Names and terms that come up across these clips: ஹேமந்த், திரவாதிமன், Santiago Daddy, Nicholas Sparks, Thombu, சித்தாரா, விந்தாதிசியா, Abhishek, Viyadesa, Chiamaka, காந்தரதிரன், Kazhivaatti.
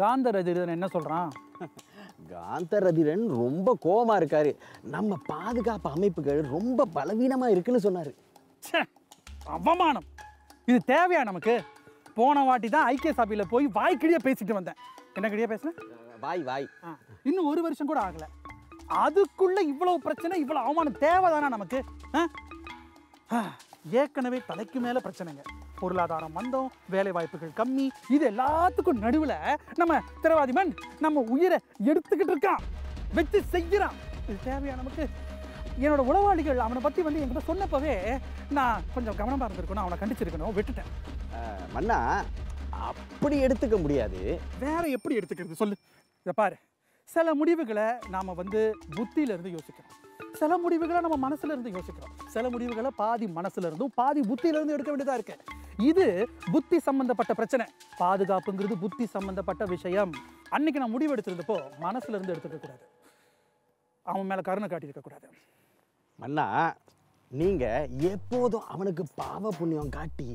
காந்த ரதிரன் என்ன சொல்றான்? காந்த ரதிரன் ரொம்ப கோவமா இருக்காரு. நம்ம பாதுகாப்பு அமைப்புகள் ரொம்ப பலவீனமா இருக்குன்னு சொன்னாரு. அவமானம். இது தேவையா நமக்கு? போன வாட்டி தான் ஐக்கிய சபையில போய் வாய்க்கிழியா பேசிட்டு வந்தேன். என்ன கிழியா பேசுன? வாய் வாய். இன்னும் ஒரு வருஷம் கூட ஆகல. அதுக்குள்ள இவ்வளவு பிரச்சனை, இவ்வளவு அவமானம் தேவைதானா நமக்கு? ஏற்கனவே தலைக்கு மேல பிரச்சனைங்க. பொருளாதாரம் மந்தம், வேலை வாய்ப்புகள் கம்மி, இது எல்லாத்துக்கும் நடுவில் நம்ம திரவாதிமன் நம்ம உயிரை எடுத்துக்கிட்டு இருக்கான், வச்சு செய்கிறான். இது தேவையா நமக்கு? என்னோட உளவாளிகள் அவனை பற்றி வந்து என்கிட்ட சொன்னப்பவே நான் கொஞ்சம் கவனமாக இருந்திருக்கணும், அவனை கண்டிச்சிருக்கணும், விட்டுட்டேன். மன்னா அப்படி எடுத்துக்க முடியாது, வேற எப்படி எடுத்துக்கிறது சொல்லு. இதை பாரு, சில முடிவுகளை நாம் வந்து புத்தியிலேருந்து யோசிக்கிறோம், சில முடிவுகளை நம்ம மனசுல இருந்து யோசிக்கிறோம், சில முடிவுகளை பாதி மனசுல இருந்தும் பாதி புத்தியில இருந்தும் எடுக்க வேண்டியதா இருக்கு. இது புத்தி சம்பந்தப்பட்ட பிரச்சனை. பாதுகாப்புங்கிறது புத்தி சம்பந்தப்பட்ட விஷயம். அன்னைக்கு நான் முடிவு எடுத்திருந்தப்போ மனசுல இருந்து எடுத்துக்க கூடாது, அவன் மேல கருணை காட்டியிருக்க கூடாது. மன்னா, நீங்க எப்போதும் அவனுக்கு பாவ புண்ணியம் காட்டி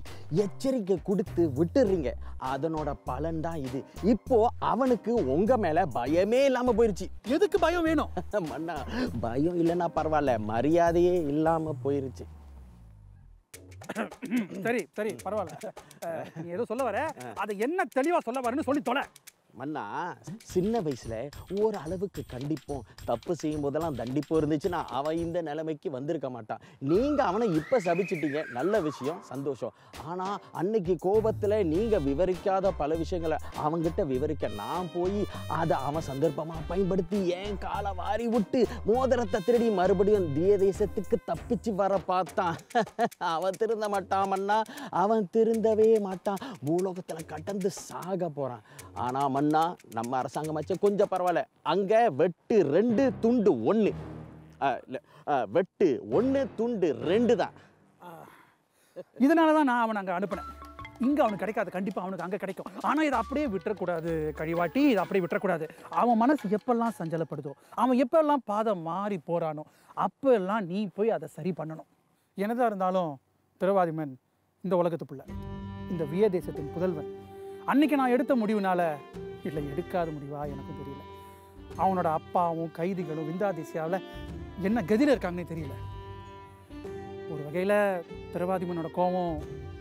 எச்சரிக்கை கொடுத்து விட்டுறீங்க, அதனோட பலன் தான் இது. இப்போ அவனுக்கு உங்க மேல பயமே இல்லாம போயிருச்சு. எதுக்கு பயம் வேணும் மன்னா? பயம் இல்லைன்னா பரவாயில்ல, மரியாதையே இல்லாம போயிருச்சு. சரி சரி, பரவாயில்ல. நீ ஏதோ சொல்ல வர, அதை என்ன தெளிவா சொல்ல வரன்னு சொல்லி தொலை. மன்னா, சின்ன வயசுல ஒரு அளவுக்கு கண்டிப்போம், தப்பு செய்யும் போதெல்லாம் தண்டிப்போம் இருந்துச்சுன்னா அவன் இந்த நிலைமைக்கு வந்திருக்க மாட்டான். நீங்க அவனை இப்ப சபிச்சிட்டீங்க, நல்ல விஷயம், சந்தோஷம். ஆனா அன்னைக்கு கோபத்துல நீங்க விவரிக்காத பல விஷயங்களை அவன்கிட்ட விவரிக்க நான் போய் அதை அவன் சந்தர்ப்பமா பயன்படுத்தி ஏன் காலை வாரி விட்டு மோதிரத்தை திருடி மறுபடியும் தேசத்துக்கு தப்பிச்சு வர பார்த்தான். அவன் திருந்த மாட்டான் மன்னா, அவன் திருந்தவே மாட்டான், பூலோகத்துல கடந்து சாக போறான். ஆனா மன்னா, நம்ம அரசாங்கமாச்சும் கொஞ்சம் பரவாயில்ல. அங்க வெட்டு ரெண்டு துண்டு ஒன்று, வெட்டு ஒன்று துண்டு ரெண்டு தான். இதனால தான் நான் அவன் அங்கே அனுப்பினேன். இங்கே அவனுக்கு கிடைக்காது, கண்டிப்பாக அவனுக்கு அங்கே கிடைக்கும். ஆனால் இதை அப்படியே விட்டுறக்கூடாது கழிவாட்டி, இதை அப்படியே விட்டுறக்கூடாது. அவன் மனசு எப்பெல்லாம் சஞ்சலப்படுதோ, அவன் எப்பெல்லாம் பாதம் மாறி போகிறானோ, அப்பெல்லாம் நீ போய் அதை சரி பண்ணணும். என்னதான் இருந்தாலும் திரவாதிமன் இந்த உலகத்து பிள்ளை, இந்த விய தேசத்தின் புதல்வன். அன்னைக்கு நான் எடுத்த முடிவுனால, இல்லை எடுக்காத முடிவா எனக்கும் தெரியல, அவனோட அப்பாவும் கைதிகளும் விந்தாதிசியாவில் என்ன கதியில் இருக்காங்கன்னு தெரியல. ஒரு வகையில் திரவாதிமனோட கோபம்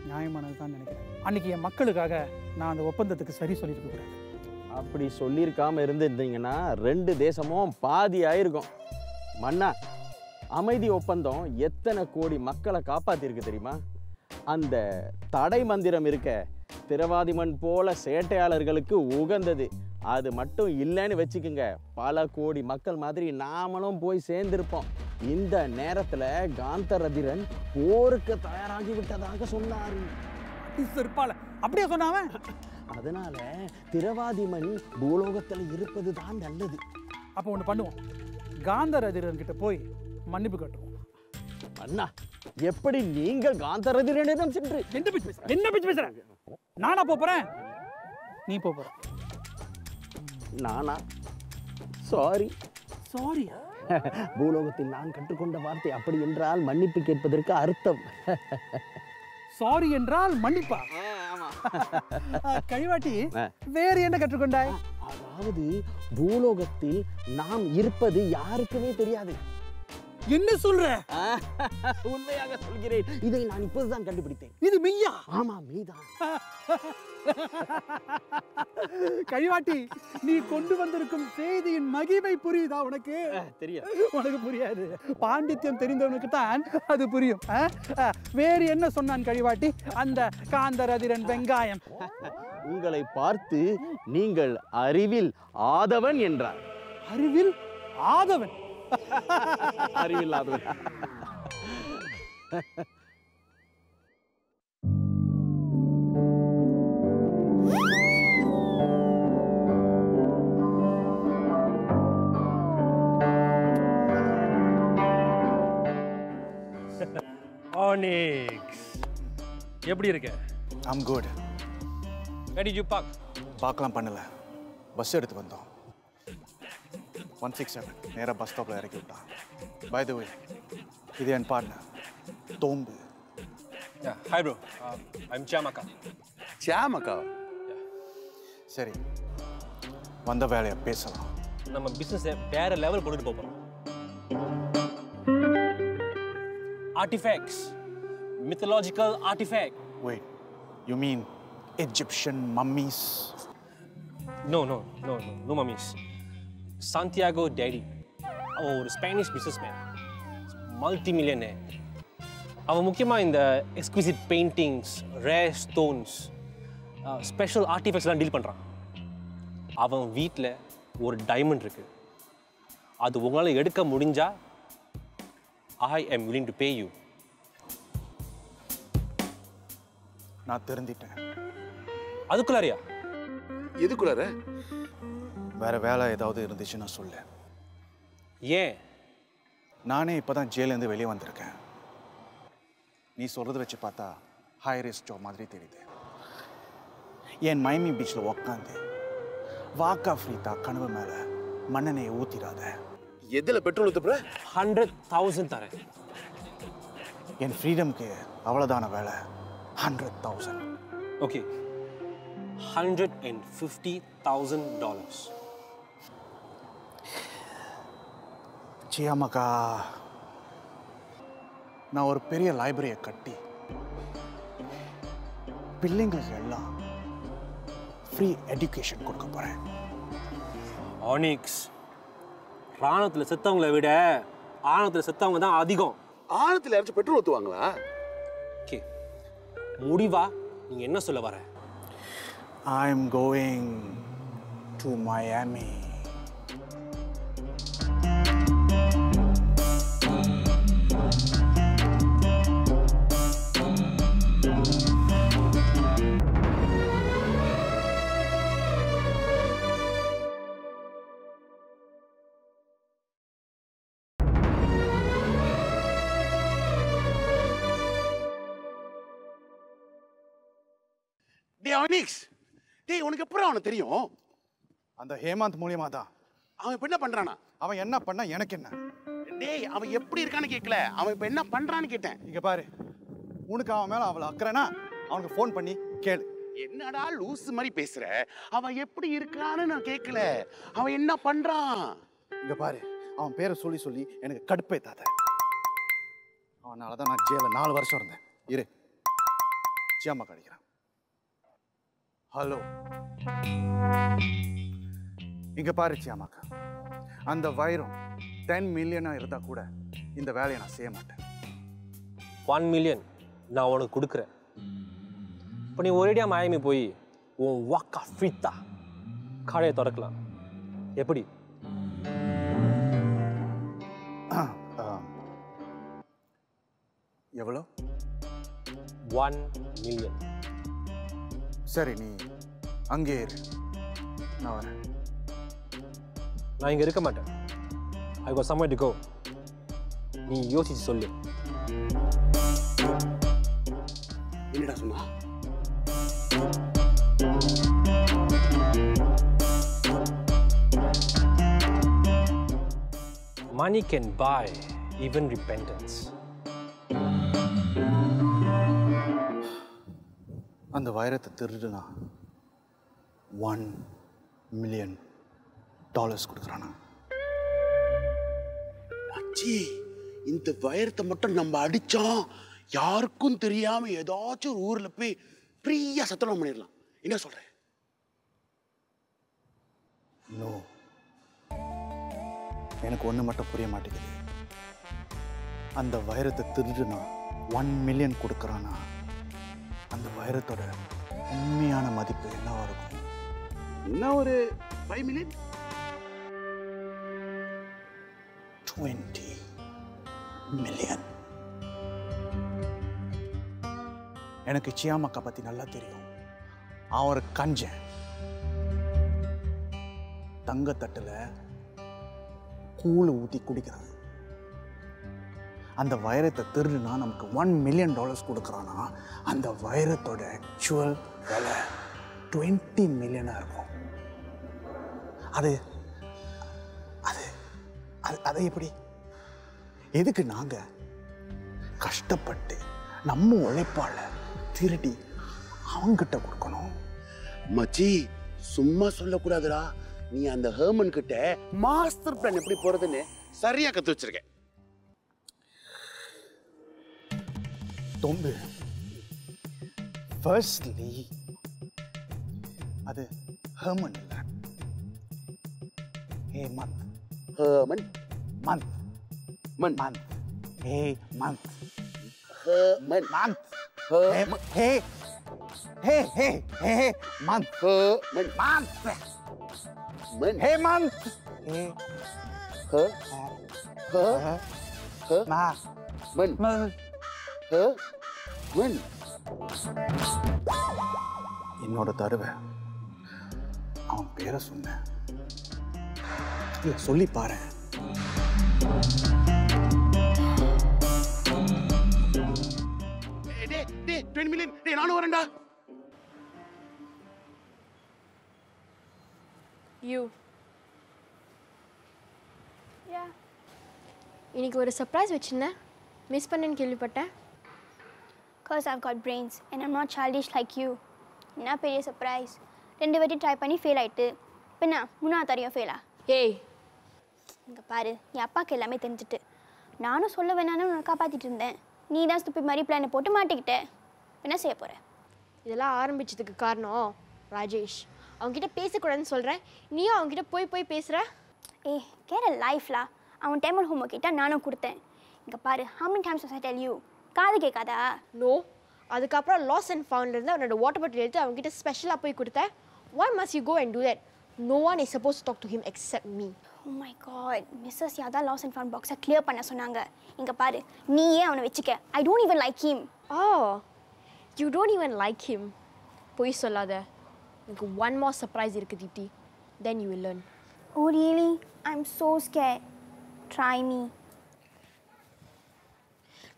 நியாயமானது தான் நினைக்கிறேன். அன்னைக்கு என் மக்களுக்காக நான் அந்த ஒப்பந்தத்துக்கு சரி சொல்லிட்டு இருக்கிறேன். அப்படி சொல்லியிருக்காம இருந்திருந்தீங்கன்னா ரெண்டு தேசமும் பாதி ஆயிருக்கும். மன்னா, அமைதி ஒப்பந்தம் எத்தனை கோடி மக்களை காப்பாற்றிருக்கு தெரியுமா? அந்த தடை மந்திரம் இருக்க திரவாதிமன் போல சேட்டையாளர்களுக்கு உகந்தது. அது மட்டும் இல்லைன்னு வச்சுக்கோங்க, பல கோடி மக்கள் மாதிரி நாமளும் போய் சேர்ந்திருப்போம். இந்த நேரத்தில் காந்தரதிரன் போருக்கு தயாராகி விட்டதாக சொன்னார். அப்படியே சொன்னாவன். அதனால திரவாதிமன் பூலோகத்தில் இருப்பது தான் நல்லது. அப்போ ஒன்று பண்ணுவோம், காந்தரதிரன் கிட்ட போய் மன்னிப்பு கேட்டுவோம். அண்ணா, எப்படி நீங்கள் காந்தரதிரனிடம் சென்று என்ன பிச்சு பேசுறாங்க? நானா போறேன், நீ போற? நானா? Sorry sorry. பூலோகத்தில் நான் கற்றுக்கொண்ட வார்த்தை அப்படி என்றால் மன்னிப்பு கேட்பதற்கு அர்த்தம். சாரி என்றால் மன்னிப்பா? ஆமா. கழிவாட்டி வேற என்ன கற்றுக்கொண்டாய்? அதாவது பூலோகத்தில் நாம் இருப்பது யாருக்குமே தெரியாது. என்ன சொல்ற? உண்மையாக சொல்கிறேன், இதை நான் இப்போதுதான் கண்டுபிடித்தேன். இது மெய்யா? ஆமா, மெய்தான். கழிவாட்டி, நீ கொண்டு வந்திருக்கும் செய்தியின் மகிமை புரியுதா உனக்கு? தெரியாது. உனக்கு புரியாது, பாண்டித்யம் தெரிந்தவனுக்கு தான் அது புரியும். வேறு என்ன சொன்னான் கழிவாட்டி அந்த காந்தரதிரன் வெங்காயம்? உங்களை பார்த்து நீங்கள் அறிவில் ஆதவன் என்றார். அறிவில் ஆதவன்? அறிவில்லாதவன். எப்படி இருக்க? I'm good. Where did you park? பார்க்கலாம் பண்ணல, பஸ் எடுத்து வந்தோம். 167 நேரா பஸ் ஸ்டாப்ல இறக்கி விட்டான். பை தி வே, இது என் பார்ட்னர் தோம்பு. Hi bro, I am Chiamaka. Chiamaka? சரி வந்த வேலைய பேசலாம் நம்ம பிசினஸ் வேற லெவல் கொண்டு போறோம் artifacts mythological artifact wait you mean Egyptian mummies no mummies Santiago Daddy ஒரு ஸ்பானிஷ் பிசினஸ்மேன் மல்டி மில்லியனர் அவன் முக்கியமா இந்த exquisite paintings rare stones special ஆர்டிஃபேக்ட்ஸ்லாம் டீல் பண்றான் அவன் வீட்ல ஒரு டைமண்ட் இருக்கு அது உங்களால எடுக்க முடிஞ்சா I am willing to pay you நான் தெரிஞ்சிட்டேன் அதுக்குள்ளாரியா எதுக்குள்ளார வேற வேலை ஏதாவது இருந்துச்சுன்னா சொல்லு ஏன் நானே இப்பதான் ஜெயில இருந்து வெளிய வந்திருக்கேன் நீ சொல்றது வச்சு பார்த்தா ஹை ரிஸ்க் ஜாப் மாதிரி தெரியுது ஏன் மைமி பீச்ல உட்காந்து வாக்கா ஃப்ரீதா கனவு மேல மண்ணனை ஊத்திராத எதுல பெட்ரோல் ஊத்துற 100,000 தரேன் என் ஃப்ரீடம்க்கு அவ்வளவுதான வேலை 100,000 ஓகே $150,000 चियामका ना और पेरिया लाइब्रेरी कट्टी पिल्लेंगलुक्कु एल्लाम फ्री एजुकेशन कोडुक्क पोरेन ऑनिक्स राणत्तुल सेत्तवंगला विड आणत्तुल सेत्तवंगा दान अधिकम आणत्तुल एरच पेट्रोल ओत्तुवांगला ओके मुडिवा नींगा एन्ना सोल्ला वरा I am going to Miami டைனிக்ஸ் டேய் உங்களுக்கு எப்பறம் அவன தெரியும் அந்த ஹேமந்த் மூலியமா தான் அவன் இப்ப என்ன பண்றானா அவன் என்ன பண்ணா எனக்கு என்ன டேய் அவன் எப்படி இருக்கானே கேக்கல அவன் இப்ப என்ன பண்றானே கேட்டேன் இங்க பாரு உனக்கு அவன் மேல அவள அக்கறேனா அவனுக்கு ஃபோன் பண்ணி கேளு என்னடா லூஸ் மாதிரி பேசுற அவன் எப்படி இருக்கானே நான் கேக்கல அவன் என்ன பண்றான் இங்க பாரு அவன் பேரை சொல்லி சொல்லி எனக்கு கடுப்பேத்தாத அவனால தான் நான் ஜெயில 4 வருஷம் இருந்தேன் இரு சியாமா கடிக்குறான் हेलो इंगे पारु चियामाका अंद वैरम 10 मिलियन इरुदा कूड इंद वेलैय ना सेय माट्टेन 1 मिलियन ना उनक्कु कुडुक्कुरेन इप्पो नी ओरेडिया मायमी पोई उन वाका फ्रीता कडैय तोरक्कलाम एप्पडी एव्वलो 1 मिलियन சரி நீ அங்கே இரு நான் வரேன் நான் இங்க இருக்க மாட்டேன் I got somewhere to go நீ யோசிச்சு சொல்லு என்னடா சொன்னா money can buy even repentance அந்த வைரத்தை திருடுனா 1 மில்லியன் டாலர்ஸ் கொடுக்கறானா அச்சி இந்த வைரத்தை மட்டும் நம்ம அடிச்சோம் யாருக்கும் தெரியாம ஏதாச்சும் ஊர்ல போய் ஃப்ரீயா சத்தனம் பண்ணிரலாம் என்ன சொல்ற நோ எனக்கு ஒண்ணு மட்டும் புரிய மாட்டேங்குது அந்த வைரத்தை திருடுனா 1 மில்லியன் கொடுக்கறானா அந்த வைரத்தோட உண்மையான மதிப்பு என்னவா இருக்கும் என்ன ஒரு 5 மில்லியன் 20 மில்லியன் எனக்கு சியாமக்கா பத்தி நல்லா தெரியும் அவன் ஒரு கஞ்சன் தங்கத்தட்டுல கூழ் ஊத்தி குடிக்கிறான் அந்த வைரத்தை திருடுனா நமக்கு 1 மில்லியன் டாலர்ஸ் கொடுக்கறானா அந்த வைரத்தோட एक्चुअल விலை 20 மில்லியனா இருக்கும் அது அது அது எப்படி எதுக்கு நாங்க கஷ்டப்பட்டு நம்ம உழைப்பால திருடி அவங்க கிட்ட கொடுக்கணும் மச்சி சும்மா சொல்ல கூடாதுடா நீ அந்த ஹெர்மன் கிட்ட மாஸ்டர் பிளான் எப்படி போறதுன்னு சரியா கத்து வச்சிருக்க. தொம்பு ஃபர்ஸ்ட்லி அது ஹெர்மன் இல்ல ஹேமந்த். Herman month month month hey month Herman month hey हे हे हे मंथ मंथ मंथ हे मंथ हे ह ह ह ना मंथ ह मंथ इन्होंने तारवे आम पैरा सुनना ये सोली पा रहे हैं डे डे 20 मिलियन डे नानु वरंडा You. Yeah. इनको एक सरप्राइज वेचना, मिस पन्नन के लिए पटा. Cause I've got brains and I'm not childish like you. ना पेरे सरप्राइज. रेंडे वाटी ट्राई पनी फेल आई थे. पिना मुना तारिया फेला. Hey. इनका पारे यापा के लामे तंजटे. नानो सोल्ला वैना ना उनका पाती चुन्दे. नी दास तो पिमारी प्लान पोटे माटे किटे. पिना सेफ परे. ये ला आरंभ चित के कारण हो, राजेश. அவங்கிட்ட பேச கூடாதுன்னு சொல்றேன் நீ அவங்கிட்ட போய் போய் பேசுற ஏய் கேர லைஃப்ல அவன் டேமல் ஹோம் கிட்ட நானும் கொடுத்தேன் இங்க பாரு how many times I tell you காது கேக்காதா நோ அதுக்கு அப்புறம் லாஸ் அண்ட் ஃபவுண்ட்ல இருந்து அவனோட வாட்டர் பாட்டில் எடுத்து அவங்கிட்ட ஸ்பெஷலா போய் கொடுத்தேன் why must you go and do that no one is supposed to talk to him except me oh my god missus யாதா lost and found box clear பண்ண சொன்னாங்க இங்க பாரு நீயே அவனை வெச்சுக்க I don't even like him oh you don't even like him போய் சொல்லாத Uncle one more surprise irukku Deepthi then you will learn oh really I'm so scared try me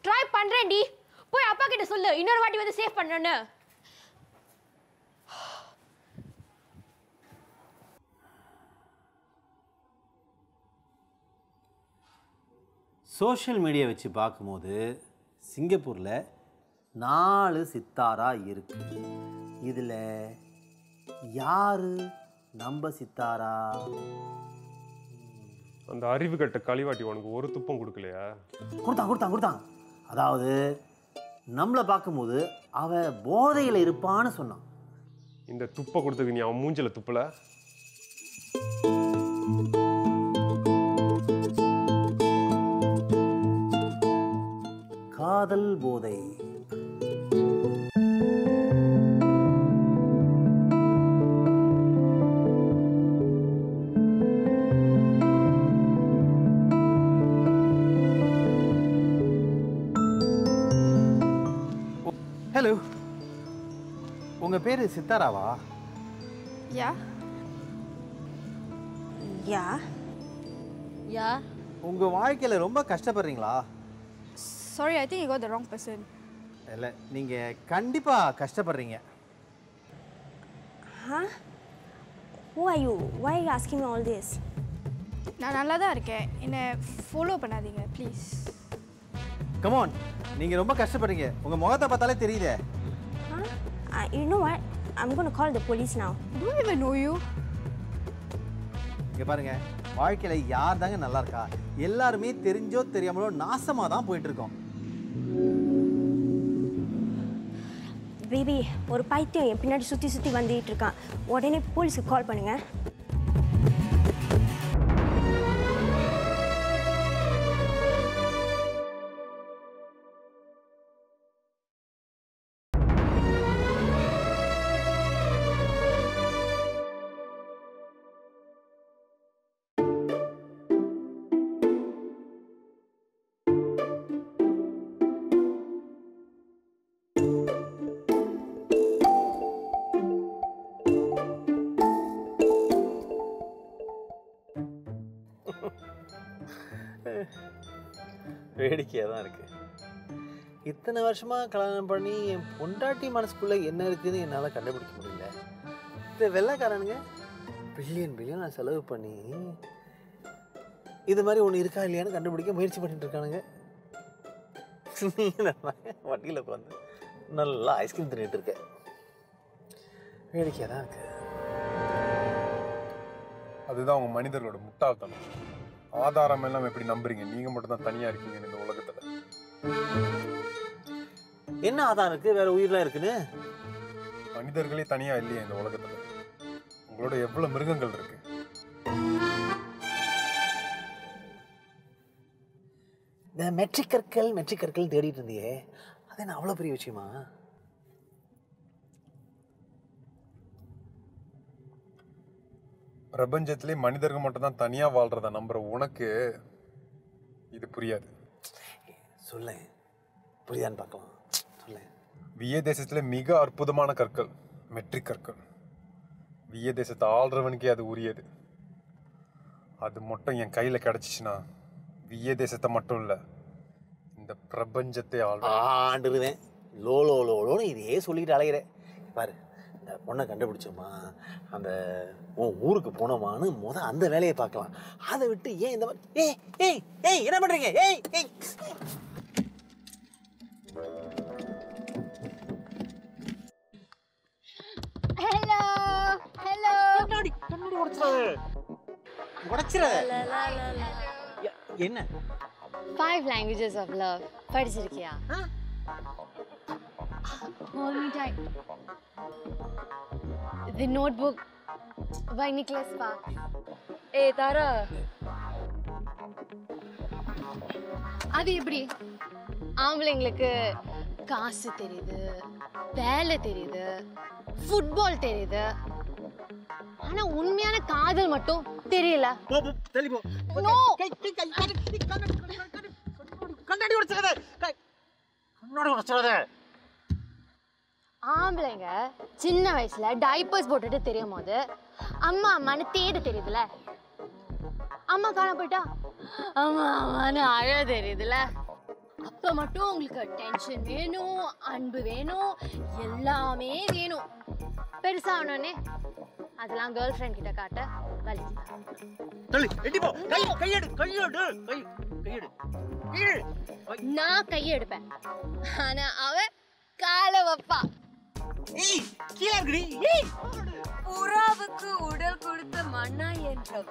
try pandren di poi appa kitta sollu innoru vaati vandha save pannanu social media vechi paakumbodhu Singapore la 4 sitara irukku idile யாரு நம்ம சித்தாரா அந்த அறிவுகட்ட களிவாட்டி உனக்கு ஒரு துப்பம் கொடுக்கலையா கொடுத்தான் அதாவது நம்மள பாக்கும்போது அவ போதையில இருப்பான்னு சொன்னான் இந்த துப்ப கொடுத்தது நீ அவன் மூஞ்சில துப்பல காதல் போதை உங்க பேரு சித்தாராவா யா யா யா உங்க வாழ்க்கையில ரொம்ப கஷ்டப்படுறீங்களா sorry I think you got the wrong person இல்ல நீங்க கண்டிப்பா கஷ்டப்படுறீங்க huh who are you why are you asking me all this நான் நல்லா தான் இருக்கேன் என்ன ஃபாலோ பண்ணாதீங்க ப்ளீஸ் come on நீங்க ரொம்ப கஷ்டப்படுறீங்க உங்க முகத்தை பார்த்தாலே தெரியுதே you know what I'm going to call the police now do I even know you இங்க பாருங்க வாழ்க்கையில யார் தாங்க நல்லா இருக்கா எல்லாரும் தெரிஞ்சோ தெரியாமலோ நாசமா தான் போயிட்டு இருக்கோம் baby ஒரு பைத்தியம் என் பின்னாடி சுத்தி சுத்தி வந்துட்டு இருக்கான் உடனே போலீஸ்க்கு கால் பண்ணுங்க வேடிக்கையா தான் இருக்கு இத்தனை வருஷமா கல்யாணம் பண்ணி என் பொண்டாட்டி மனசுக்குள்ள என்ன இருக்குன்னு என்னால கண்டுபிடிக்க முடியல இந்த வெள்ளைக்காரனுங்க பில்லியன் செலவு பண்ணி இது மாதிரி ஒன்று இருக்கா இல்லையான்னு கண்டுபிடிக்க முயற்சி பண்ணிட்டு இருக்கானுங்க வட்டியில் உட்காந்து நல்லா ஐஸ்கிரீம் தின்னுட்டு இருக்க வேடிக்கையா தான் இருக்கு அதுதான் உங்க மனிதர்களோட முட்டாள்தனம். ஆதாரம் எல்லாம் எப்படி நம்புறீங்க? நீங்க மட்டும் தான் தனியா இருக்கீங்க இந்த உலகத்துல. என்ன ஆதாரம் இருக்கு வேற உயிரெல்லாம் இருக்குன்னு? மனிதர்களே தனியா இல்லையா இந்த உலகத்துல? உங்களோட எவ்வளவு மிருகங்கள் இருக்கு. நான் மெட்ரிக்கற்கள் தேடிட்டு இருந்தியே, அது என்ன அவ்வளோ பெரிய விஷயமா? பிரபஞ்சத்திலே மனிதர்கள் மட்டும்தான் தனியாக வாழ்கிறத நம்புற உனக்கு இது புரியாது. சொல்ல புரியாதுன்னு பார்க்கலாம். சொல்ல விய தேசத்தில் மிக அற்புதமான கற்கள் மெட்ரிக் கற்கள். விய தேசத்தை ஆள்றவனுக்கே அது உரியது. அது மட்டும் என் கையில் கிடச்சிச்சுன்னா விய தேசத்தை மட்டும் இல்லை, இந்த பிரபஞ்சத்தை ஆண்டுருவேன். லோலோன்னு இதே சொல்லிட்டு அலைகிறேன். பாரு, இந்த பொண்ணை கண்டுபிடிச்சோமா, அந்த உன் ஊருக்கு போனோமான்னு முதல் அந்த வேலையை பார்க்கலாம். அதை விட்டு ஏன் இந்த மாதிரி ஏய் ஏய் ஏய் என்ன பண்ணுறீங்க? ஏய் ஏய் ஹலோ ஹலோ கண்ணாடி கண்ணாடி உடைச்சிரு. என்ன 5 languages of love படிச்சிருக்கியா? Hold me tight. The Notebook by Nicholas Sparks. ஏய் தாரா, அது எப்படி ஆம்பளைங்களுக்கு காசு தெரியுது, வேலை தெரியுது, ஃபுட்பால் தெரியுது, ஆனா உண்மையான காதல் மட்டும் தெரியல. போ போ தள்ளி போ. நோ கண்ணாடி உடைச்சறதே, கண்ணாடி உடைச்சறதே. ஆம்பளைங்க சின்ன வயசுல டைப்பர்ஸ் போட்டுட்டு தெரியும்போது அம்மா அம்மானு தேடு தெரியுதுல, அம்மா காண போயிட்டா அம்மா அம்மானு அழ தெரியுதுல, அப்ப மட்டும் உங்களுக்கு டென்ஷன் வேணும், அன்பு வேணும், எல்லாமே வேணும். பெருசானே அதெல்லாம் கேர்ள் ஃப்ரெண்ட் கிட்ட காட்ட வலிக்குது. தள்ளி எட்டி போ. கை கையெடு கையெடு கை கையெடு கீழ். நான் கையெடுப்பேன், ஆனா அவ காலை வப்பா. ஏய் கீழ இருக்குடி. ஏய் புறாவுக்கு உடல் கொடுத்த மண்ணா என்றம்.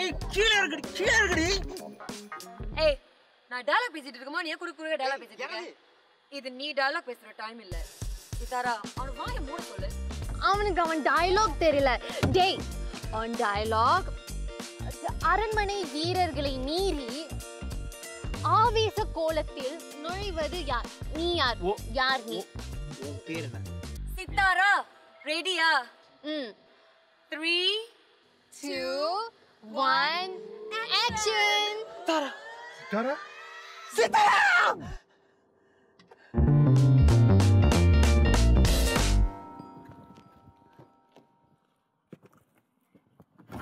ஏய் கீழ இருக்குடி கீழ இருக்குடி. ஏய் நான் டயலாக் பேசிட்டு இருக்கமா, நீ குறுக்குற டயலாக் பேசிட்டு இருக்க. இது நீ டயலாக் பேசுற டைம் இல்ல சிதாரா. அவன் வாயை மூட சொல்லு. அவனுக்கு அவன் டயலாக் தெரியல. டேய் அவன் டயலாக் அரண்மனை வீரர்களை மீறி ஆவேச கோலத்தில் நுழைவது யார்? நீ யார்? யார் நீ? உன் பேர் என்ன? சித்தாரா. ரெடியா? 3 2 1 action. சித்தாரா சித்தாரா சித்தாரா.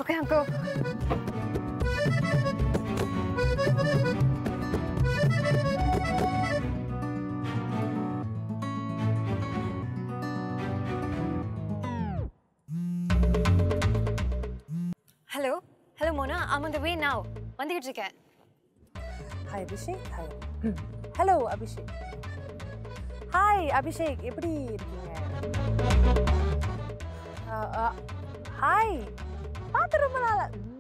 Okay, uncle. Hello. Hello, Mona. I'm on the way now. One thing to check. Hi, Abhishek. Hi. Hello, Abhishek. Hi, Abhishek. எப்படி இருக்கீங்க? Hi. பாத்து ரொம்ப நாளா